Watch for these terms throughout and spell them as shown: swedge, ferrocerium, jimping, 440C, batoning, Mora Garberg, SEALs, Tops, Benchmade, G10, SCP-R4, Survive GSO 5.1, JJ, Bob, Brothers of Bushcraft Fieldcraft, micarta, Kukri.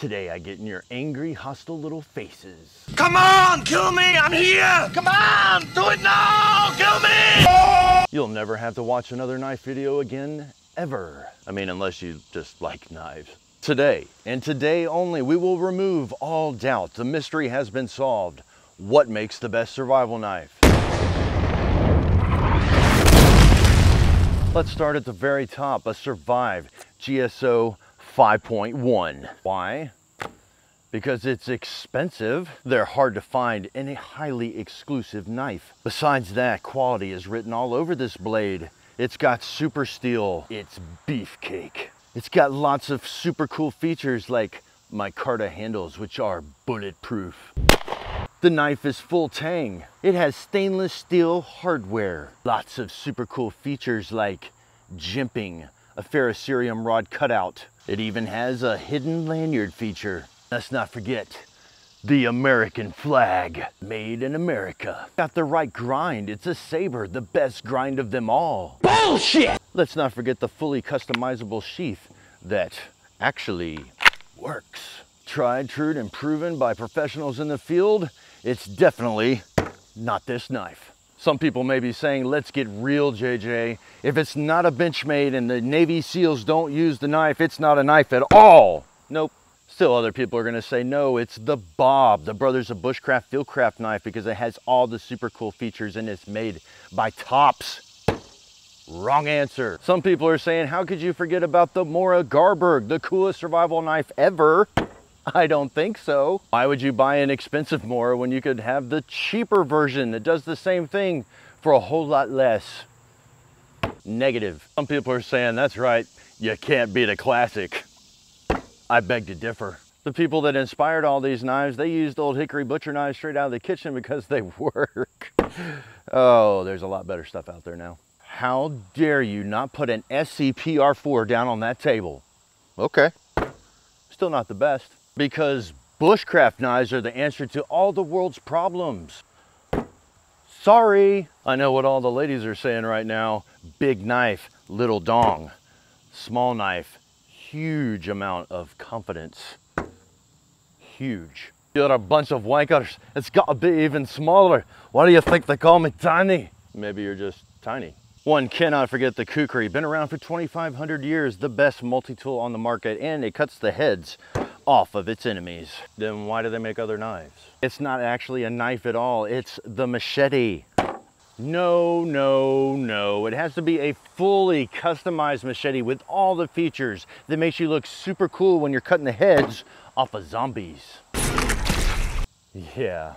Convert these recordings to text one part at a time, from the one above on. Today I get in your angry, hostile little faces. Come on, kill me, I'm here! Come on, do it now, kill me! You'll never have to watch another knife video again, ever. I mean, unless you just like knives. Today, and today only, we will remove all doubt. The mystery has been solved. What makes the best survival knife? Let's start at the very top, a Survive GSO 5.1. Why? Because it's expensive, they're hard to find, and a highly exclusive knife. Besides that, quality is written all over this blade. It's got super steel, it's beefcake. It's got lots of super cool features like micarta handles, which are bulletproof. The knife is full tang. It has stainless steel hardware. Lots of super cool features like jimping, a ferrocerium rod cutout. It even has a hidden lanyard feature. Let's not forget the American flag, made in America. Got the right grind, it's a saber, the best grind of them all. Bullshit! Let's not forget the fully customizable sheath that actually works. Tried, true, and proven by professionals in the field, it's definitely not this knife. Some people may be saying, let's get real, JJ. If it's not a Benchmade and the Navy SEALs don't use the knife, it's not a knife at all. Nope. Still other people are gonna say, no, it's the Bob, the Brothers of Bushcraft Fieldcraft knife, because it has all the super cool features and it's made by Tops. Wrong answer. Some people are saying, how could you forget about the Mora Garberg, the coolest survival knife ever? I don't think so. Why would you buy an expensive Mora when you could have the cheaper version that does the same thing for a whole lot less? Negative. Some people are saying, that's right, you can't beat a classic. I beg to differ. The people that inspired all these knives, they used old hickory butcher knives straight out of the kitchen because they work. Oh, there's a lot better stuff out there now. How dare you not put an SCP-R4 down on that table? Okay. Still not the best. Because bushcraft knives are the answer to all the world's problems. Sorry. I know what all the ladies are saying right now. Big knife, little dong. Small knife, huge amount of confidence. Huge. You're a bunch of wankers. It's got to be even smaller. Why do you think they call me tiny? Maybe you're just tiny. One cannot forget the Kukri. Been around for 2,500 years, the best multi-tool on the market, and it cuts the heads off of its enemies. Then why do they make other knives? It's not actually a knife at all, it's the machete. No, no, no. It has to be a fully customized machete with all the features that makes you look super cool when you're cutting the heads off of zombies. Yeah,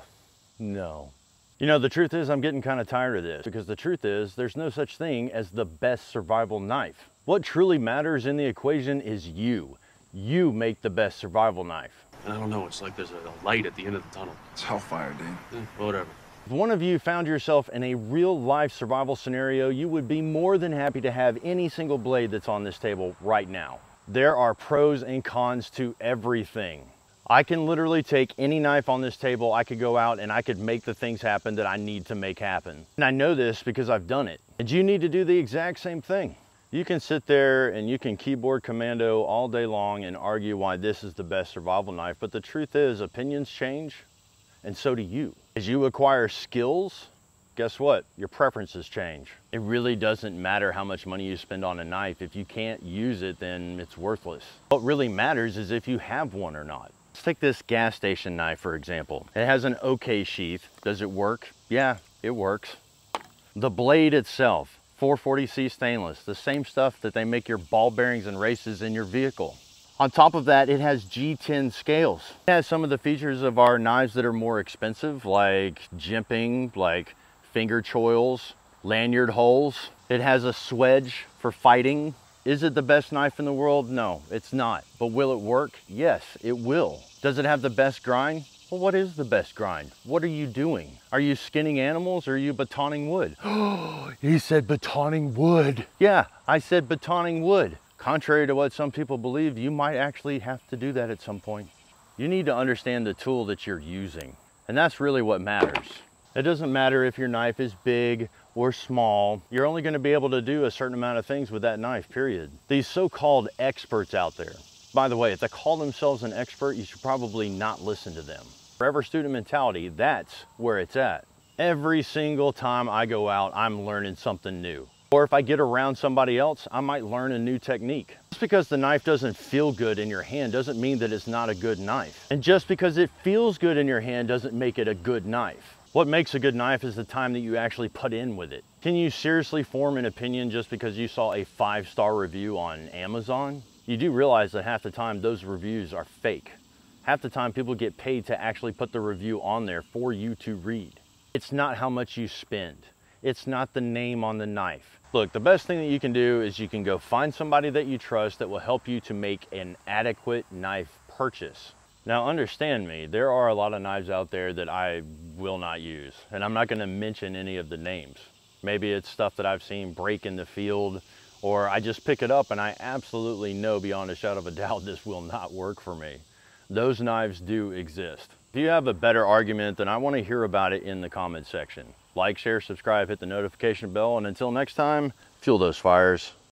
no. You know, the truth is I'm getting kind of tired of this, because the truth is there's no such thing as the best survival knife. What truly matters in the equation is you. You make the best survival knife. I don't know, it's like there's a light at the end of the tunnel. It's hellfire, dude. Yeah, whatever. If one of you found yourself in a real life survival scenario, you would be more than happy to have any single blade that's on this table right now. There are pros and cons to everything. I can literally take any knife on this table, I could go out and I could make the things happen that I need to make happen. And I know this because I've done it. And you need to do the exact same thing. You can sit there and you can keyboard commando all day long and argue why this is the best survival knife, but the truth is opinions change, and so do you. As you acquire skills, guess what? Your preferences change. It really doesn't matter how much money you spend on a knife. If you can't use it, then it's worthless. What really matters is if you have one or not. Let's take this gas station knife, for example. It has an okay sheath. Does it work? Yeah, it works. The blade itself, 440C stainless, the same stuff that they make your ball bearings and races in your vehicle. On top of that, it has G10 scales. It has some of the features of our knives that are more expensive, like jimping, like finger choils, lanyard holes. It has a swedge for fighting. Is it the best knife in the world? No, it's not. But will it work? Yes, it will. Does it have the best grind? Well, what is the best grind? What are you doing? Are you skinning animals or are you batoning wood? He said batoning wood. Yeah, I said batoning wood. Contrary to what some people believe, you might actually have to do that at some point. You need to understand the tool that you're using. And that's really what matters. It doesn't matter if your knife is big or small. You're only going to be able to do a certain amount of things with that knife, period. These so-called experts out there, By the way, if they call themselves an expert, you should probably not listen to them. Forever student mentality, that's where it's at. Every single time I go out, I'm learning something new. Or if I get around somebody else, I might learn a new technique. Just because the knife doesn't feel good in your hand doesn't mean that it's not a good knife. And just because it feels good in your hand doesn't make it a good knife. What makes a good knife is the time that you actually put in with it. Can you seriously form an opinion just because you saw a 5-star review on Amazon? You do realize that half the time those reviews are fake. Half the time people get paid to actually put the review on there for you to read. It's not how much you spend. It's not the name on the knife. Look, the best thing that you can do is you can go find somebody that you trust that will help you to make an adequate knife purchase. Now understand me, there are a lot of knives out there that I will not use, and I'm not going to mention any of the names. Maybe it's stuff that I've seen break in the field, or I just pick it up and I absolutely know beyond a shadow of a doubt this will not work for me. Those knives do exist. If you have a better argument, then I want to hear about it in the comment section. Like, share, subscribe, hit the notification bell, and until next time, fuel those fires.